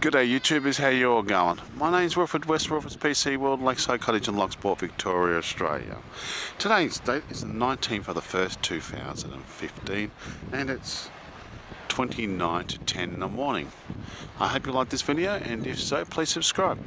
Good day YouTubers, how you all going? My name's Wilfred West, Wilfred's PC World, Lakeside Cottage in Loch Sport, Victoria, Australia. Today's date is the 19/1/2015 and it's 29:10 in the morning. I hope you like this video, and if so, please subscribe.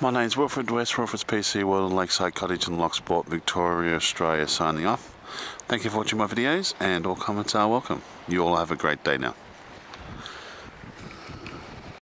My name's Wilfred West, Wilfred's PC World, Lakeside Cottage in Loch Sport, Victoria, Australia, signing off. Thank you for watching my videos, and all comments are welcome. You all have a great day now.